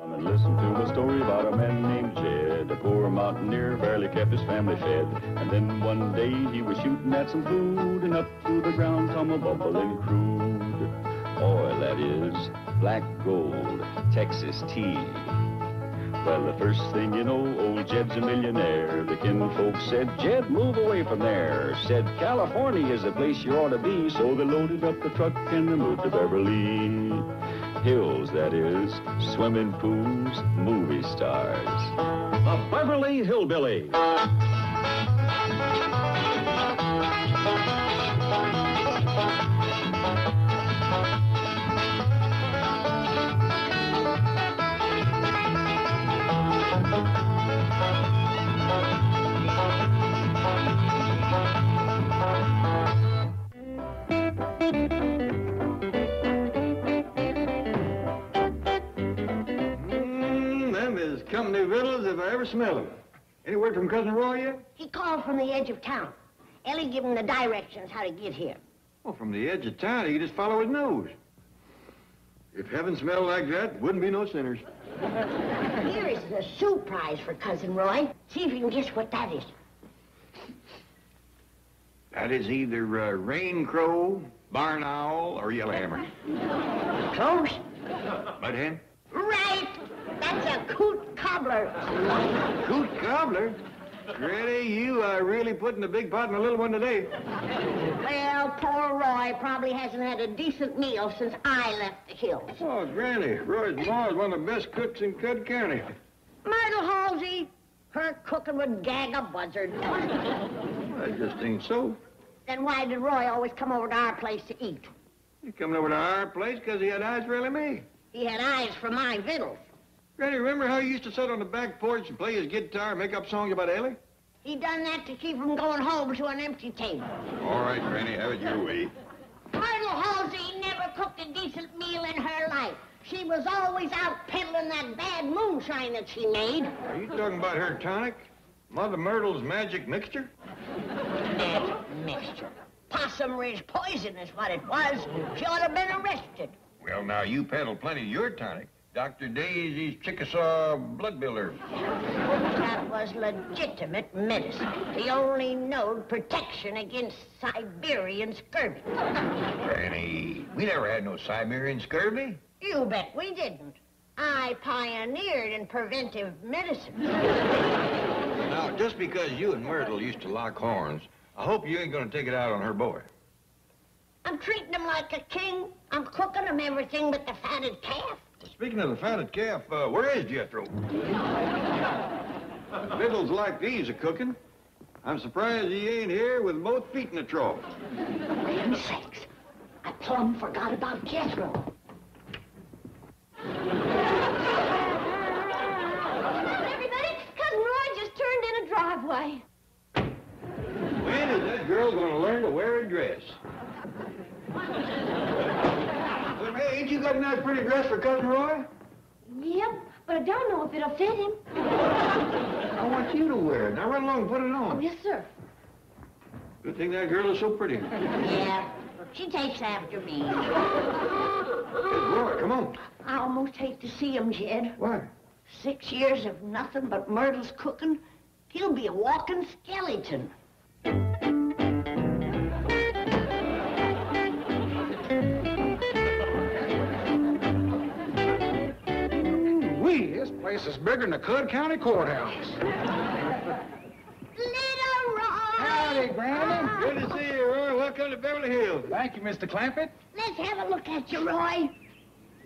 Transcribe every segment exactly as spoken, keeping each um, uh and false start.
Come and listen to a story about a man named Jed, a poor mountaineer, barely kept his family fed. And then one day he was shooting at some food, and up through the ground come a bubbling crude. Oil, that is, black gold, Texas tea. Well, the first thing you know, old Jed's a millionaire. The kinfolks said, Jed, move away from there. Said, California is the place you ought to be. So they loaded up the truck and they moved to Beverly Hills, that is, swimming pools, movie stars. The Beverly Hillbillies. Company riddles if I ever smell them. Any word from Cousin Roy yet? He called from the edge of town. Ellie gave him the directions how to get here. Well, from the edge of town, he could just follow his nose. If heaven smelled like that, wouldn't be no sinners. Here is a surprise for Cousin Roy. See if you can guess what that is. That is either uh, rain crow, barn owl, or yellowhammer. Close. Mud hen? Right. That's a coot cobbler. Coot cobbler? Granny, you are really putting a big pot in a little one today. Well, poor Roy probably hasn't had a decent meal since I left the hills. Oh, Granny, Roy's ma is one of the best cooks in Cudd County. Myrtle Halsey, her cooking would gag a buzzard. Well, that just ain't so. Then why did Roy always come over to our place to eat? He coming over to our place because he had eyes for Elly May. He had eyes for my victuals. Granny, remember how he used to sit on the back porch and play his guitar and make up songs about Ellie? He done that to keep from going home to an empty table. All right, Granny, have it your way. Myrtle Halsey never cooked a decent meal in her life. She was always out peddling that bad moonshine that she made. Are you talking about her tonic? Mother Myrtle's Magic Mixture? Magic Mixture. Possum Ridge Poison is what it was. She ought to have been arrested. Well, now, you peddled plenty of your tonic. Doctor Daisy's Chickasaw blood-builder. That was legitimate medicine. The only known protection against Siberian scurvy. Granny, we never had no Siberian scurvy. You bet we didn't. I pioneered in preventive medicine. Now, just because you and Myrtle used to lock horns, I hope you ain't gonna take it out on her boy. I'm treating him like a king. I'm cooking him everything but the fatted calf. Speaking of the fatted calf, uh, where is Jethro? Riddles like these are cooking. I'm surprised he ain't here with both feet in the trough. Land sakes, I plumb forgot about Jethro. Hello, everybody. Cousin Roy just turned in a driveway. When is that girl going to learn to wear a dress? Hey, ain't you got a nice pretty dress for Cousin Roy? Yep, but I don't know if it'll fit him. I want you to wear it. Now run along and put it on. Oh, yes, sir. Good thing that girl is so pretty. Yeah, she takes after me. Hey, Roy, come on. I almost hate to see him, Jed. Why? Six years of nothing but Myrtle's cooking. He'll be a walking skeleton. This is bigger than the Cudd County Courthouse. Little Roy! Howdy, Granny. Oh. Good to see you, Roy. Welcome to Beverly Hills. Thank you, Mister Clampett. Let's have a look at you, Roy.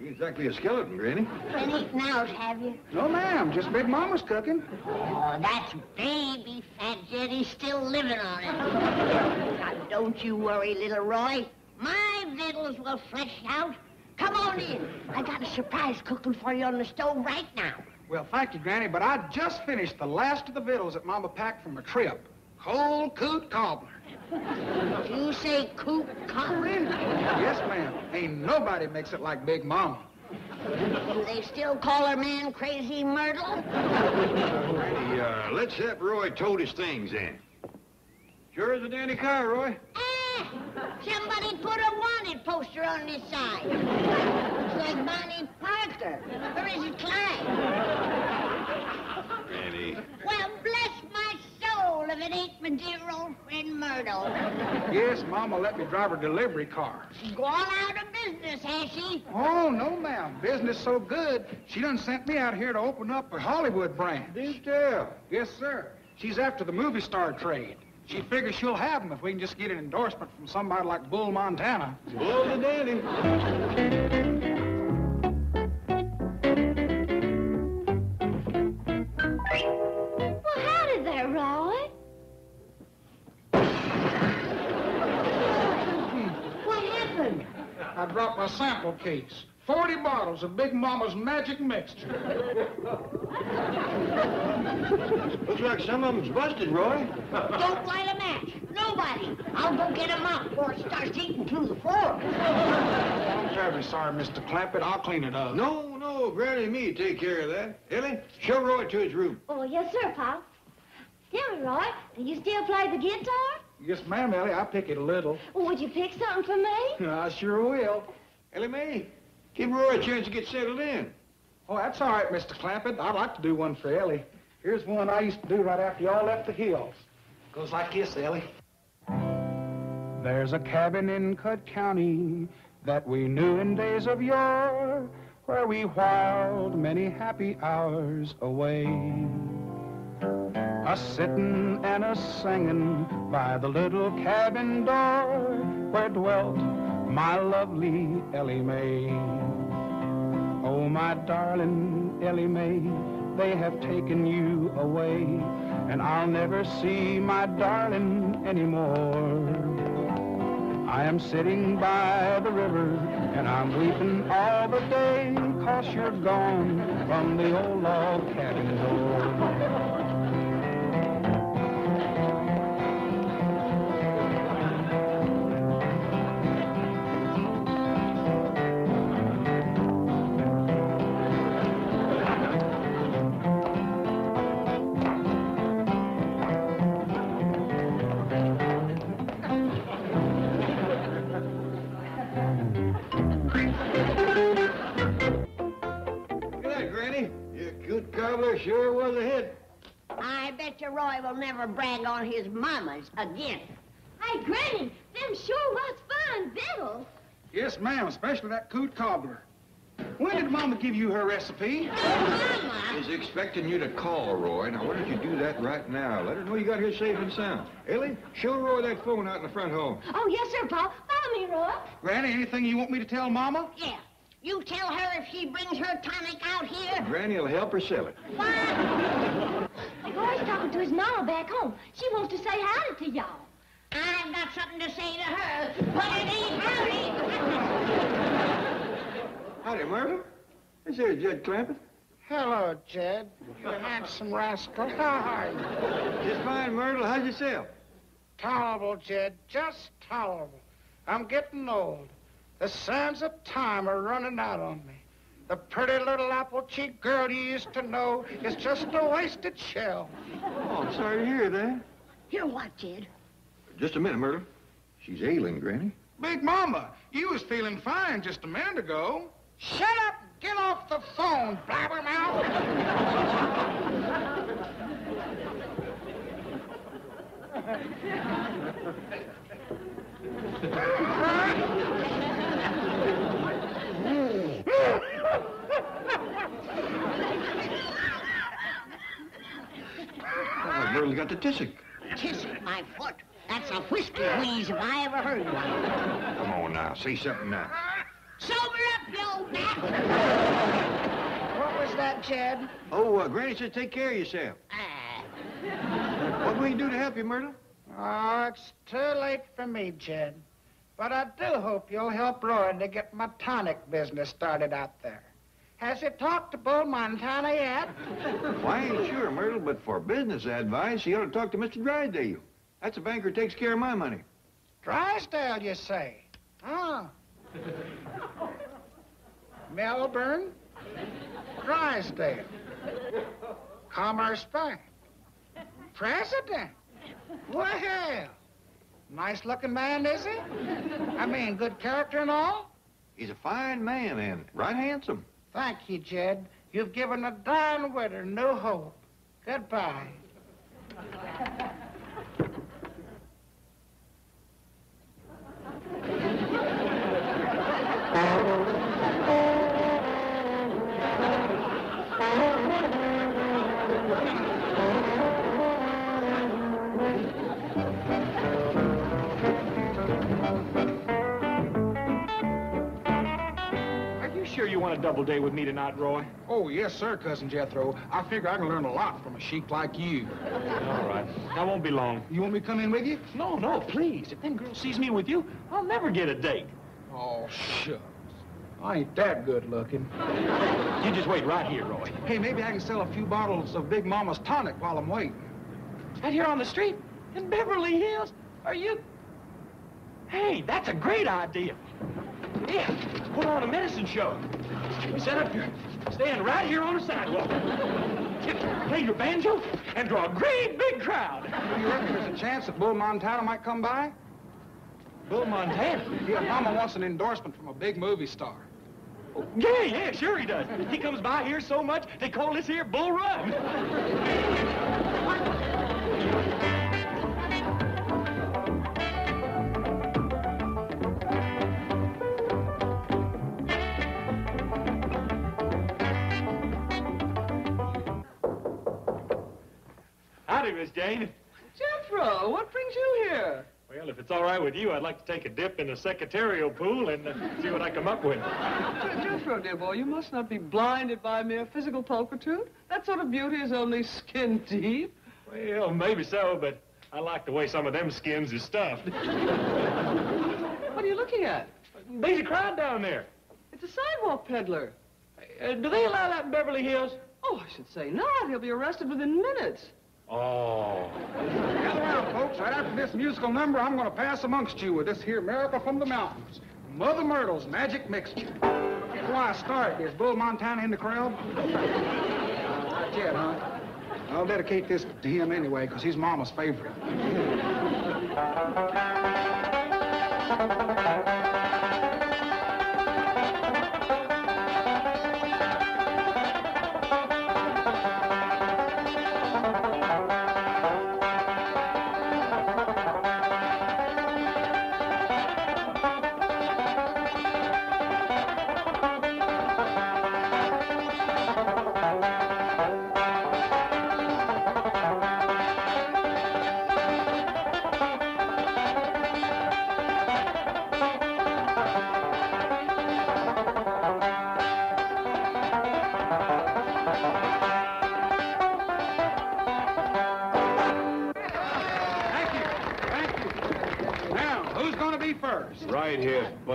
You're exactly a skeleton, Granny. Been eating out, have you? No, ma'am. Just Big Mama's cooking. Oh, that's baby fat Jetty still living on it. Now, don't you worry, little Roy. My victuals will flesh out. Come on in. I got a surprise cooking for you on the stove right now. Well, thank you, Granny, but I just finished the last of the victuals that Mama packed from a trip. Cold coot cobbler. Did you say coot cobbler? Yes, ma'am. Ain't nobody makes it like Big Mama. Do they still call her man Crazy Myrtle? Granny, uh, let's have Roy tote his things in. Sure is a dandy car, Roy. Ah, somebody put a wanted poster on this side. It's like Bonnie Parker. Or is it Clyde? and dear old friend Myrtle. Yes, Mama let me drive her delivery car. She's gone out of business, has she? Oh, no, ma'am. Business so good, she done sent me out here to open up a Hollywood branch. Do tell. Yes, sir. She's after the movie star trade. She figures she'll have them if we can just get an endorsement from somebody like Bull Montana. Bull the daddy. I dropped my sample case. Forty bottles of Big Mama's magic mixture. Looks like some of them's busted, Roy. Don't light a match. Nobody. I'll go get them out before it starts eating through the floor. I'm terribly sorry, Mister Clampett. I'll clean it up. No, no, Granny and me take care of that. Ellie, show Roy to his room. Oh, yes, sir, Pop. Tell me, Roy, do you still play the guitar? Yes, ma'am, Ellie, I pick it a little. Well, would you pick something for me? I sure will. Ellie Mae, give Roy a chance to get settled in. Oh, that's all right, Mister Clampett. I'd like to do one for Ellie. Here's one I used to do right after y'all left the hills. Goes like this, Ellie. There's a cabin in Cudd County that we knew in days of yore, where we whiled many happy hours away. A sittin' and a singin' by the little cabin door where dwelt my lovely Elly May. Oh, my darling Elly May, they have taken you away, and I'll never see my darling anymore. I am sitting by the river, and I'm weeping all the day, 'cause you're gone from the old log cabin door. Sure was a hit. I bet you Roy will never brag on his mamas again. Hey, Granny, them sure was fine victuals. Yes, ma'am, especially that coot cobbler. When did Mama give you her recipe? No, Mama. I was expecting you to call, Roy. Now, why don't you do that right now? Let her know you got here safe and sound. Ellie, show Roy that phone out in the front hall. Oh, yes, sir, Pa. Follow me, Roy. Granny, anything you want me to tell Mama? Yeah. You tell her if she brings her tonic out here. Granny'll help her sell it. Why? Roy's talking to his mama back home. She wants to say howdy to y'all. I've got something to say to her, but it ain't howdy. Howdy, Myrtle. Is there Jed Clampett? Hello, Jed. You handsome rascal. How are you? Just fine, Myrtle. How's yourself? Tolerable, Jed. Just tolerable. I'm getting old. The sands of time are running out on me. The pretty little apple-cheeked girl you used to know is just a wasted shell. Oh, I'm sorry to hear that. Hear what, Jed? Just a minute, Myrtle. She's ailing, Granny. Big Mama, you was feeling fine just a minute ago. Shut up! Get off the phone, blabbermouth! Oh, Myrtle got the tisic. Tisic, my foot. That's a whiskey wheeze if I ever heard one. Come on now, say something now. Sober up, you old bat. What was that, Jed? Oh, uh, Granny said take care of yourself. Uh... What will you do to help you, Myrtle? Oh, it's too late for me, Jed. But I do hope you'll help Roy to get my tonic business started out there. Has he talked to Bull Montana yet? Why, ain't sure, Myrtle, but for business advice, he ought to talk to Mister Drysdale. That's the banker who takes care of my money. Drysdale, you say? Huh? Milburn? Drysdale. Commerce Bank. President? Well, nice-looking man, is he? I mean, good character and all? He's a fine man and right handsome. Thank you, Jed. You've given a dying widow new hope. Goodbye. Are you sure you want a double day with me tonight, Roy? Oh, yes, sir, Cousin Jethro. I figure I can learn a lot from a sheep like you. All right. I won't be long. You want me to come in with you? No, no, please. If that girl sees me with you, I'll never get a date. Oh, shucks. I ain't that good looking. You just wait right here, Roy. Hey, maybe I can sell a few bottles of Big Mama's tonic while I'm waiting. Right here on the street? In Beverly Hills? Are you... Hey, that's a great idea. Yeah, put on a medicine show. Set up your... Stand right here on the sidewalk. Play your banjo and draw a great big crowd. Do you reckon there's a chance that Bull Montana might come by? Bull Montana? Yeah, Mama wants an endorsement from a big movie star. Oh, yeah, yeah, sure he does. He comes by here so much, they call this here Bull Run. Howdy, Miss Jane. Jethro, what brings you here? Well, if it's all right with you, I'd like to take a dip in the secretarial pool and uh, see what I come up with. Jethro, dear boy, you must not be blinded by mere physical pulchritude. That sort of beauty is only skin deep. Well, maybe so, but I like the way some of them skins is stuffed. What are you looking at? There's a crowd down there. It's a sidewalk peddler. Uh, do they allow that in Beverly Hills? Oh, I should say not. He'll be arrested within minutes. Oh. Gather around, folks. Right after this musical number, I'm going to pass amongst you with this here miracle from the mountains, Mother Myrtle's Magic Mixture. Before I start, is Bull Montana in the crowd? Not yet, huh? I'll dedicate this to him anyway, because he's Mama's favorite.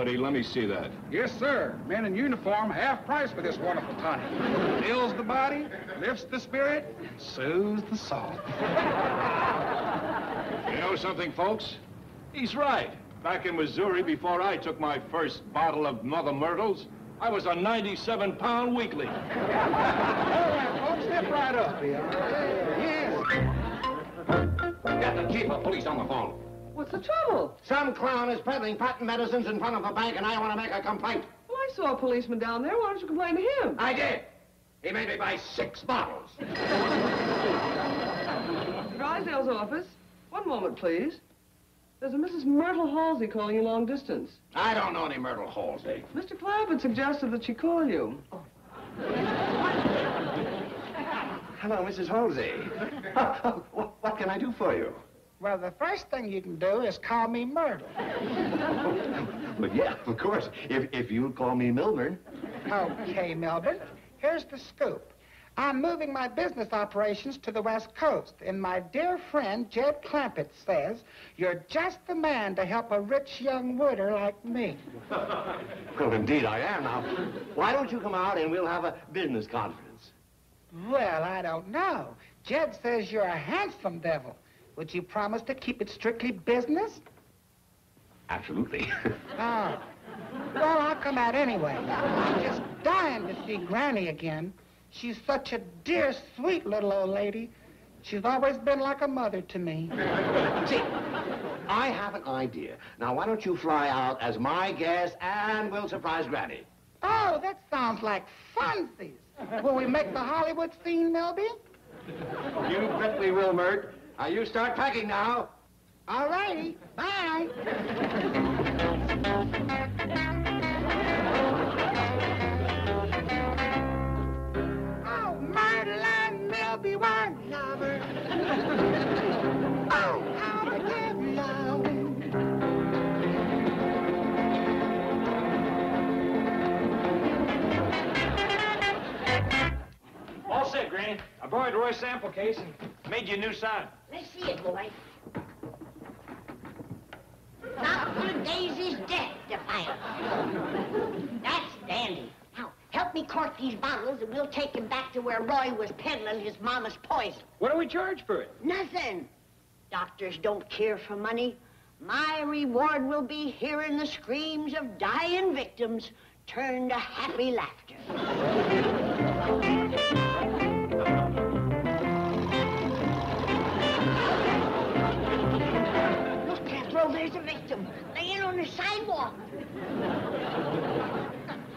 Let me see that. Yes, sir. Men in uniform, half price for this wonderful tonic. Fills the body, lifts the spirit, soothes the soul. You know something, folks? He's right. Back in Missouri, before I took my first bottle of Mother Myrtle's, I was a ninety-seven pound weekly. All right, folks, step right up here. Yes. Captain, Chief of Police on the phone. What's the trouble? Some clown is peddling patent medicines in front of a bank, and I want to make a complaint. Well, I saw a policeman down there. Why don't you complain to him? I did. He made me buy six bottles. Drysdale's office. One moment, please. There's a Missus Myrtle Halsey calling you long distance. I don't know any Myrtle Halsey. Mister Clampett suggested that she call you. Oh. Hello, Missus Halsey. Oh, oh, what can I do for you? Well, the first thing you can do is call me Myrtle. But yeah, of course, if, if you'll call me Milburn. Okay, Milburn. Here's the scoop. I'm moving my business operations to the West Coast, and my dear friend Jed Clampett says you're just the man to help a rich young wooder like me. Well, indeed I am. Now, why don't you come out and we'll have a business conference? Well, I don't know. Jed says you're a handsome devil. Would you promise to keep it strictly business? Absolutely. Oh. Well, I'll come out anyway. I'm just dying to see Granny again. She's such a dear, sweet little old lady. She's always been like a mother to me. See, I have an idea. Now, why don't you fly out as my guest and we'll surprise Granny? Oh, that sounds like funsies. Will we make the Hollywood scene, Melby? You bet we will, Mert. Uh, you start packing now. All righty. Bye. Oh, Myrtle and Milby, why All set, Granny. I borrowed Roy's sample case and made you a new sign. Let's see it, boy. Doctor Daisy's death defiant. That's dandy. Now, help me cork these bottles and we'll take him back to where Roy was peddling his mama's poison. What do we charge for it? Nothing. Doctors don't care for money. My reward will be hearing the screams of dying victims turned to happy laughter. Look, Jethro, there's a victim laying on the sidewalk.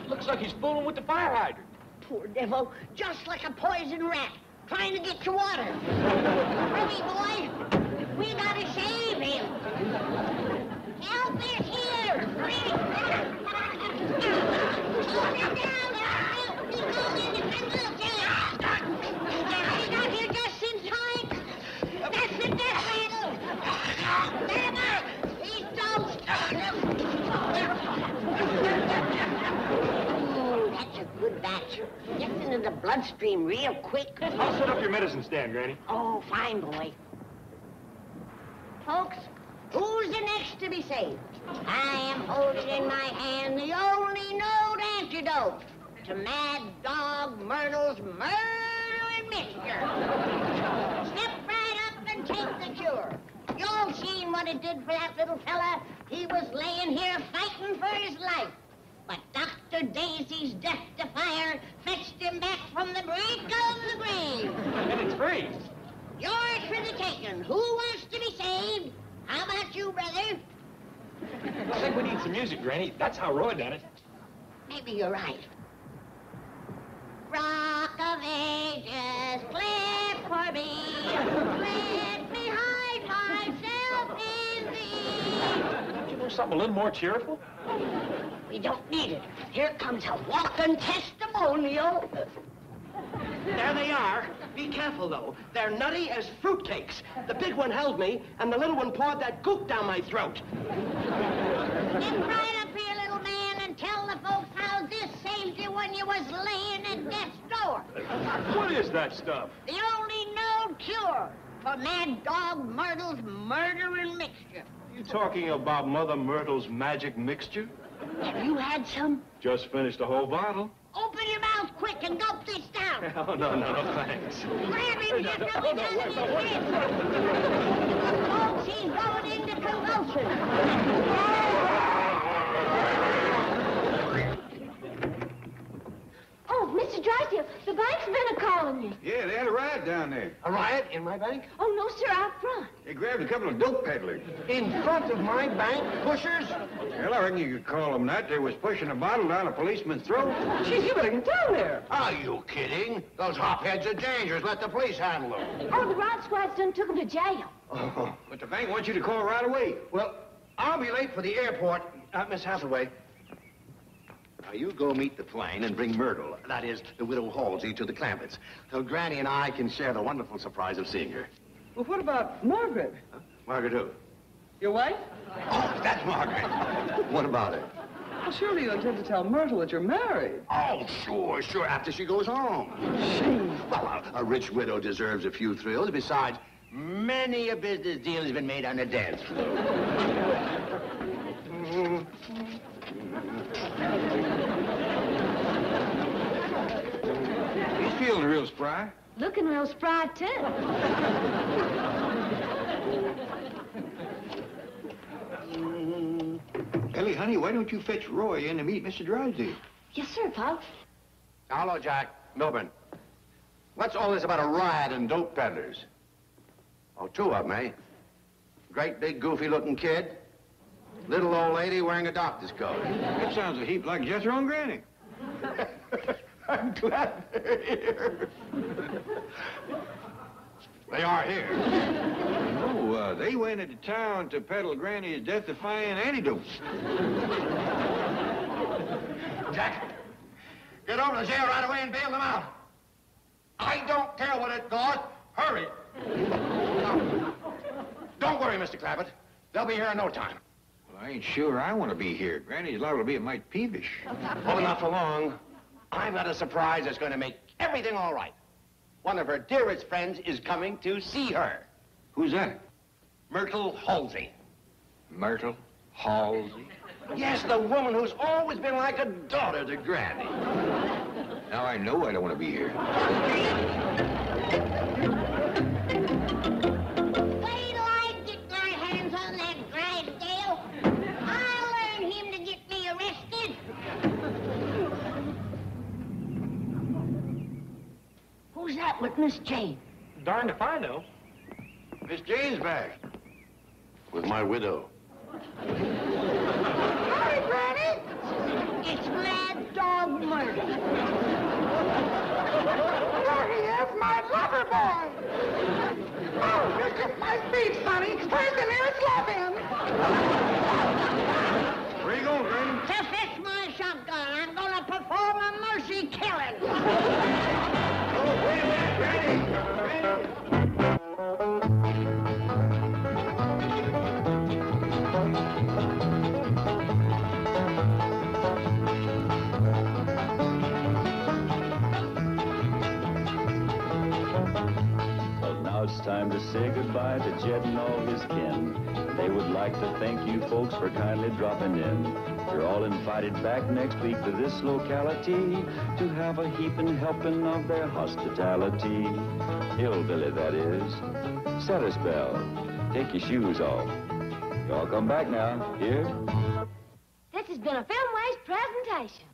Looks like he's fooling with the fire hydrant. Poor devil, just like a poison rat trying to get to water. Hurry, boy. We gotta save him. Help is here. Hold him down. He's going in the wheelchair. He got here just in time. That's the death rattle. Never. He's toast. That's a good batch. Gets into the bloodstream real quick. I'll set up your medicine stand, Granny. Oh, fine, boy. Folks, who's the next to be saved? I am holding in my hand the only known antidote to Mad Dog Myrtle's murdering mixture. Step right up and take the cure. Y'all seen what it did for that little fella. He was laying here fighting for his life. But Doctor Daisy's death defier fetched him back from the brink of the grave. And it's free. Yours for the taking. Who wants to be saved? How about you, brother? I think we need some music, Granny. That's how Roy done it. Maybe you're right. Rock of Ages, fled for me. Fled behind myself in thee. Don't you know something a little more cheerful? We don't need it. Here comes a walking testimonial. There they are. Be careful, though. They're nutty as fruitcakes. The big one held me, and the little one poured that goop down my throat. Get right up here, little man, and tell the folks how this saved you when you was laying at death's door. What is that stuff? The only known cure for Mad Dog Myrtle's murdering mixture. Are you talking about Mother Myrtle's magic mixture? Have you had some? Just finished a whole bottle. Open your mouth quick and gulp this down. Oh, no, no, no, thanks. Grab him, Jethro. No, no, no, he's no, out no, of his head. Folks, he's going into convulsions. Oh, Mister Drysdale, the bank's been a-calling you. Yeah, they had a riot down there. A riot in my bank? Oh, no, sir, out front. They grabbed a couple of dope peddlers. In front of my bank? Pushers? Well, I reckon you could call them that. They was pushing a bottle down a policeman's throat. Jeez, you better get down there. Are you kidding? Those hopheads are dangerous. Let the police handle them. Oh, the riot squad's done took them to jail. Oh, but the bank wants you to call right away. Well, I'll be late for the airport. Uh, Miss Hathaway. Now, you go meet the plane and bring Myrtle, that is, the widow Halsey, to the Clampetts, so Granny and I can share the wonderful surprise of seeing her. Well, what about Margaret? Huh? Margaret who? Your wife? Oh, that's Margaret. What about her? Well, surely you intend to tell Myrtle that you're married. Oh, sure, sure, after she goes home. Jeez. Well, a, a rich widow deserves a few thrills. Besides, many a business deal has been made on the dance floor. He's feeling real spry. Looking real spry, too. Ellie, honey, why don't you fetch Roy in to meet Mister Drysdale? Yes, sir, Pop. Hello, Jack. Milburn. What's all this about a riot and dope peddlers? Oh, two of them, eh? Great big goofy-looking kid. Little old lady wearing a doctor's coat. That sounds a heap like Jethro and Granny. I'm glad they're here. They are here. Oh, uh, they went into town to peddle Granny's death-defying antidotes. Jack, get over to jail right away and bail them out. I don't care what it costs. Hurry! No. Don't worry, Mister Clampett. They'll be here in no time. Well, I ain't sure I want to be here. Granny's liable to be a mite peevish. Oh, not for long. I've got a surprise that's going to make everything all right. One of her dearest friends is coming to see her. Who's that? Myrtle Halsey. Myrtle Halsey? Yes, the woman who's always been like a daughter to Granny. Now I know I don't want to be here. Wait till I get my hands on that Drysdale. I'll learn him to get me arrested. Who's that with Miss Jane? Darned if I know. Miss Jane's back. With my widow. Hi, Granny. It's Mad Dog Myrtle. There he is, my lover boy. Oh, look at my feet, Sonny. Where's the nearest love in? Where are you going, Granny? To fix my shotgun. I'm going to perform a mercy killing. Oh, wait a minute, Granny. Granny. Time to say goodbye to Jed and all his kin. They would like to thank you folks for kindly dropping in. You're all invited back next week to this locality to have a heaping helping of their hospitality. Hillbilly, that is. Set a spell. Take your shoes off. Y'all come back now. Here. This has been a Filmways presentation.